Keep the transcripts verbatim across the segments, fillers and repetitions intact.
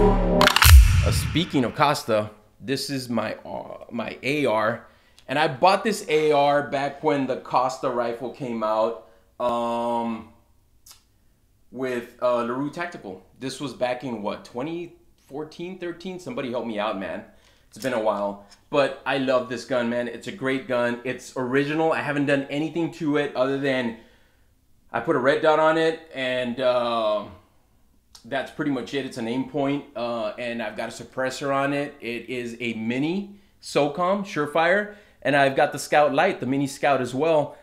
Uh, speaking of Costa, this is my uh, my A R, and I bought this A R back when the Costa rifle came out um, with uh, LaRue Tactical. This was back in what, twenty fourteen, thirteen? Somebody help me out, man. It's been a while, but I love this gun, man. It's a great gun. It's original. I haven't done anything to it other than I put a red dot on it, and uh, that's pretty much it. It's an Aimpoint, uh, and I've got a suppressor on it. It is a Mini Socom Surefire, and I've got the Scout Light, the Mini Scout as well.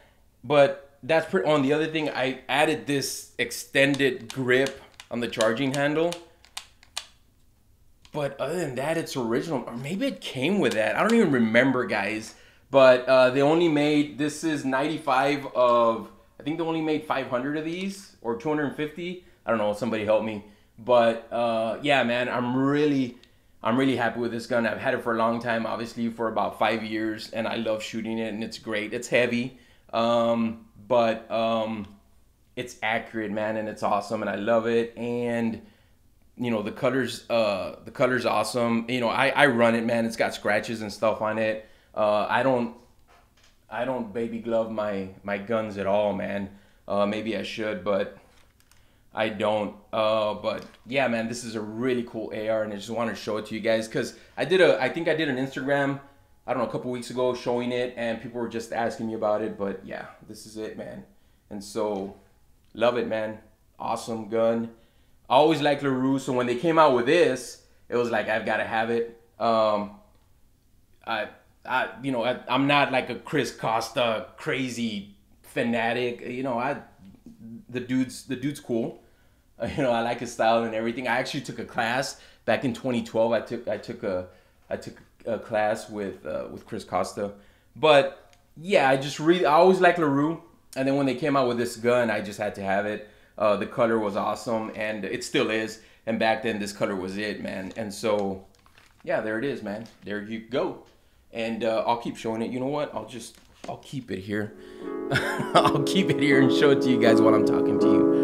But that's pretty. On the other thing, I added this extended grip on the charging handle. But other than that, it's original. Or maybe it came with that. I don't even remember, guys. But uh, they only made, this is ninety-five of, I think they only made five hundred of these or two hundred fifty. I don't know, somebody help me. But uh, yeah, man, I'm really, I'm really happy with this gun. I've had it for a long time, obviously for about five years. And I love shooting it, and it's great. It's heavy, um, but um, it's accurate, man. And it's awesome, and I love it. And you know, the cutter's uh the cutter's awesome. You know, I, I run it, man. It's got scratches and stuff on it. Uh I don't I don't baby glove my my guns at all, man. Uh maybe I should, but I don't. Uh but yeah, man, this is a really cool A R, and I just want to show it to you guys because I did a I think I did an Instagram, I don't know, a couple weeks ago showing it, and people were just asking me about it. But yeah, this is it, man. And so love it, man. Awesome gun. I always liked LaRue, so when they came out with this, it was like, I've got to have it. Um, I, I, you know, I, I'm not like a Chris Costa crazy fanatic. You know, I, the dude's, the dude's cool. Uh, you know, I like his style and everything. I actually took a class back in twenty twelve. I took, I took a, I took a class with, uh, with Chris Costa. But yeah, I just really, I always liked LaRue, and then when they came out with this gun, I just had to have it. Uh, the color was awesome, and it still is. And back then, this color was it, man. And so, yeah, there it is, man. There you go. And uh, I'll keep showing it. You know what? I'll just, I'll keep it here. I'll keep it here and show it to you guys while I'm talking to you.